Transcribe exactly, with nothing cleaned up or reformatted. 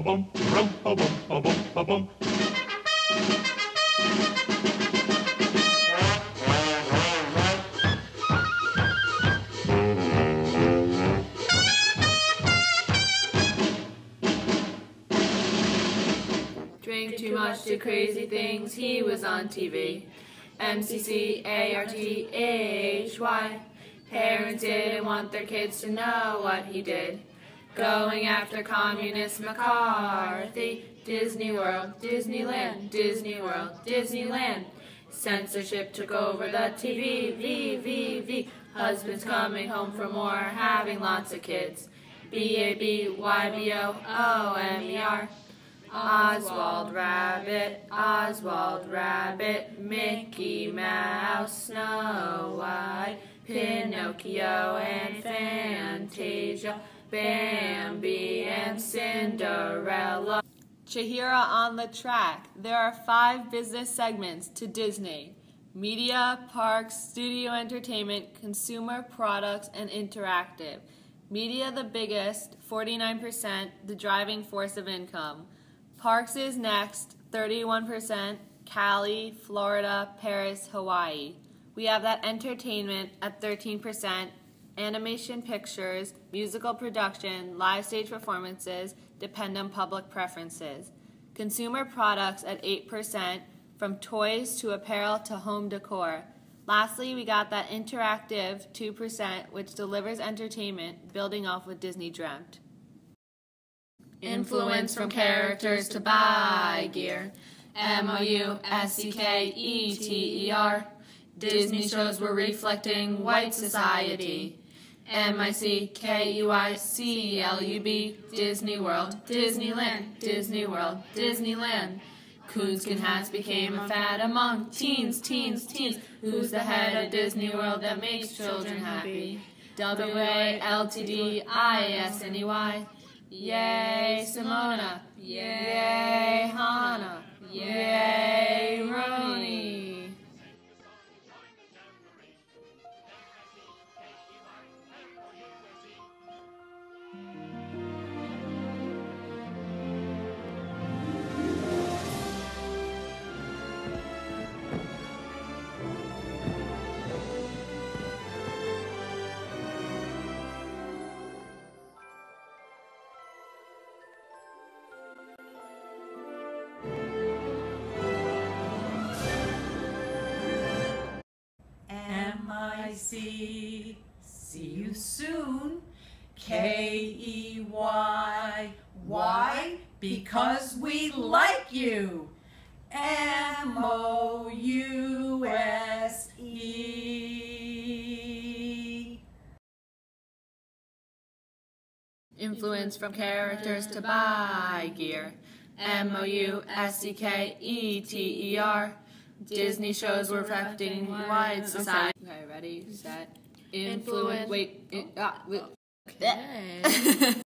bum rum pa bum pa bum pa bum. Drank too much, did crazy things, he was on T V. M C C A R T H Y. Parents didn't want their kids to know what he did. Going after communist McCarthy. Disney World, Disneyland, Disney World, Disneyland. Censorship took over the T V, V, V, V. Husbands coming home from war, having lots of kids. B A B Y B O O M E R. Oswald Rabbit, Oswald Rabbit, Mickey Mouse, Snow White, Pinocchio and Fantasia, Bambi and Cinderella. Shahira on the track. There are five business segments to Disney: media, parks, studio entertainment, consumer products, and interactive. Media the biggest, forty-nine percent, the driving force of income. Parks is next, thirty-one percent, Cali, Florida, Paris, Hawaii. We have that entertainment at thirteen percent, animation pictures, musical production, live stage performances, depend on public preferences. Consumer products at eight percent, from toys to apparel to home decor. Lastly, we got that interactive two percent, which delivers entertainment, building off what Disney dreamt. Influence from characters to buy gear. M O U S C K E T E R. Disney shows were reflecting white society. M I C K U I C L U B. Disney World, Disneyland, Disney World, Disneyland. Coonskin has became a fad among teens, teens, teens. Who's the head of Disney World that makes children happy? W A L T D I S N E Y. Yay, Simona. Yay, Hannah. Yay, Roni. See, see you soon. K E Y. Why? Because we like you. M O U S E. Influence from characters to buy gear. M O U S C K E T E R. Disney shows were affecting white society. Okay, ready, set, influence. Wait, in, ah, wait. Okay.